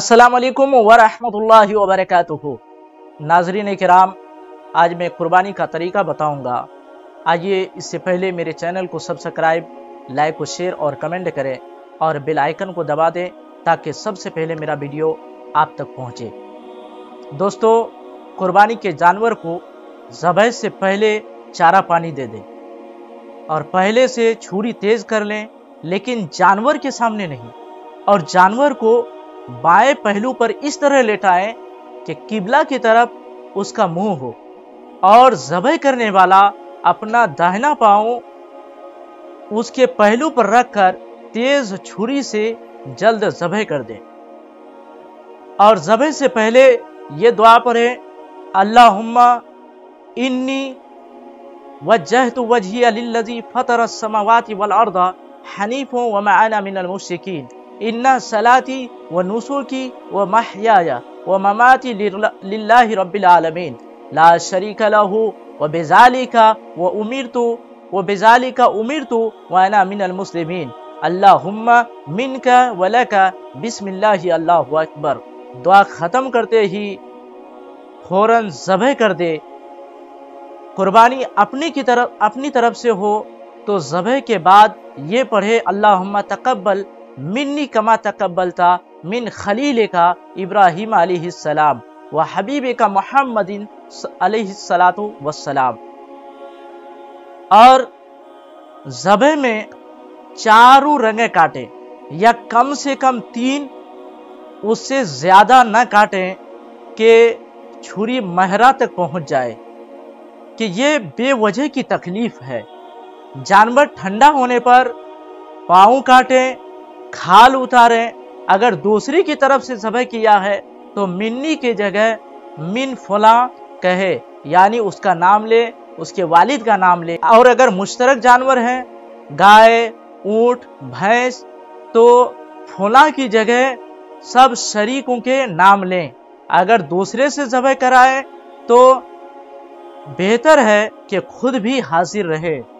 अस्सलामु अलैकुम वरहमतुल्लाहि वबरकातुहू। नाज़रीन किराम, आज मैं कुर्बानी का तरीका बताऊंगा। आइए इससे पहले मेरे चैनल को सब्सक्राइब, लाइक और शेयर और कमेंट करें और बेल आइकन को दबा दें ताकि सबसे पहले मेरा वीडियो आप तक पहुंचे। दोस्तों, कुर्बानी के जानवर को जबह से पहले चारा पानी दे दें और पहले से छुरी तेज़ कर लें, लेकिन जानवर के सामने नहीं, और जानवर को बाएं पहलू पर इस तरह लेटाएं कि किबला की तरफ उसका मुंह हो और ज़बह करने वाला अपना दाहिना पाँव उसके पहलू पर रखकर तेज छुरी से जल्द ज़बह कर दें। और ज़बह से पहले ये दुआ पढ़ें, अल्लाहुम्मा इन्नी वज्जहतु वज्हिया लिल्लज़ी फ़तरस समावाति वल अर्द हनीफ़ा व मा अना मिनल मुश्रिकीन इन्ना सलाती व नुसुकी व महयाया व ममाती लिल्लाहि रब्बिल आलमीन ला शरीका लहू व बिज़ालिका उमिरतु व अना मिनल मुस्लिमीन अल्लाहुम्मा मिनका व लका बिस्मिल्लाहि अल्लाहु अकबर। दुआ ख़त्म करते ही फ़ौरन ज़बह कर दे। कुर्बानी अपनी तरफ से हो तो ज़बह के बाद ये पढ़े, अल्लाहुम्मा तकब्बल मिन्नी कमा तकब्बलता मिन खलीले का इब्राहीम अलैहिस्सलाम व हबीबे का मोहम्मदिन अलैहिस्सलातु वस्सलाम। और ज़बह में चारों रंगे काटें या कम से कम तीन, उससे ज़्यादा न काटें कि छुरी महरा तक पहुंच जाए, कि ये बेवजह की तकलीफ़ है। जानवर ठंडा होने पर पाँव काटें, खाल उतारें। अगर दूसरी की तरफ से ज़बह किया है तो मिन्नी की जगह मिन फलां कहे, यानी उसका नाम ले, उसके वालिद का नाम ले। और अगर मुश्तरक जानवर हैं, गाय, ऊँट, भैंस, तो फलां की जगह सब शरीकों के नाम लें। अगर दूसरे से ज़बह कराए तो बेहतर है कि खुद भी हाजिर रहे।